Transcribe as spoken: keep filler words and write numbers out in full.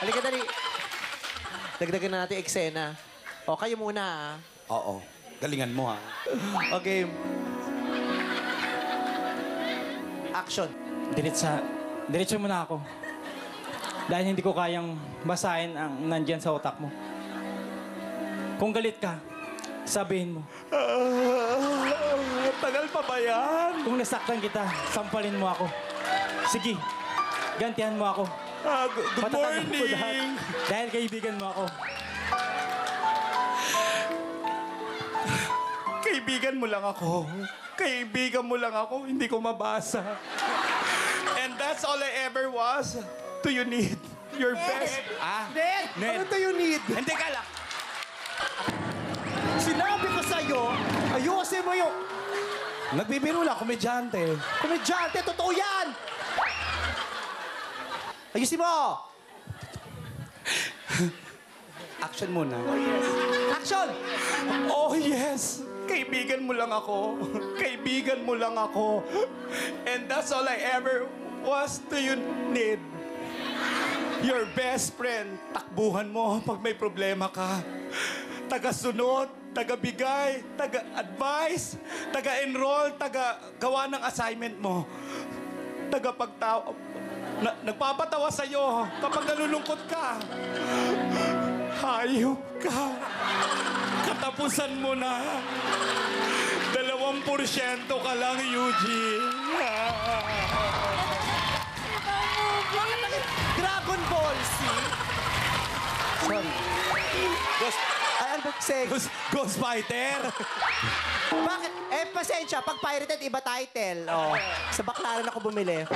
Halika, dali. Dagdagan natin eksena. O, kayo muna, ha? Oo. Galingan mo, ha? Okay. Action. Diretsa. Diretso muna ako. Dahil hindi ko kayang basahin ang nandyan sa utak mo. Kung galit ka, sabihin mo. Uh, tagal pa ba yan? Kung nasaktan kita, sampalin mo ako. Sige, gantihan mo ako. Uh, good morning! Dahil kaibigan mo ako. Kaibigan mo lang ako. Kaibigan mo lang ako. Hindi ko mabasa. And that's all I ever was. Do you need your Ned. Best? Ah? Ned! Ned! Ano do you need? Hindi ka lang. Sinabi ko sa'yo, ayusin mo yung... Nagbibiro lang, komedyante. Komedyante, totoo yan! Ayusin mo! Action muna. Oh, yes. Action! Oh, yes! Kaibigan mo lang ako. Kaibigan mo lang ako. And that's all I ever was to you need. Your best friend. Takbuhan mo pag may problema ka. Taga-sunod, taga-bigay, taga-advice, taga-enroll, taga-gawa ng assignment mo. Taga-pagtawa. Na nagpapatawa sa'yo kapag nalulungkot ka. Hayop ka. Katapusan mo na. Dalawang porsyento ka lang, Eugene. Dragon Ball Z. Sorry. Ghost... Ayan ba? Ghost, Ghost Fighter. Bakit? Eh, pasensya. Pag pirated, iba title. Oh. Sa bakla na ako bumili.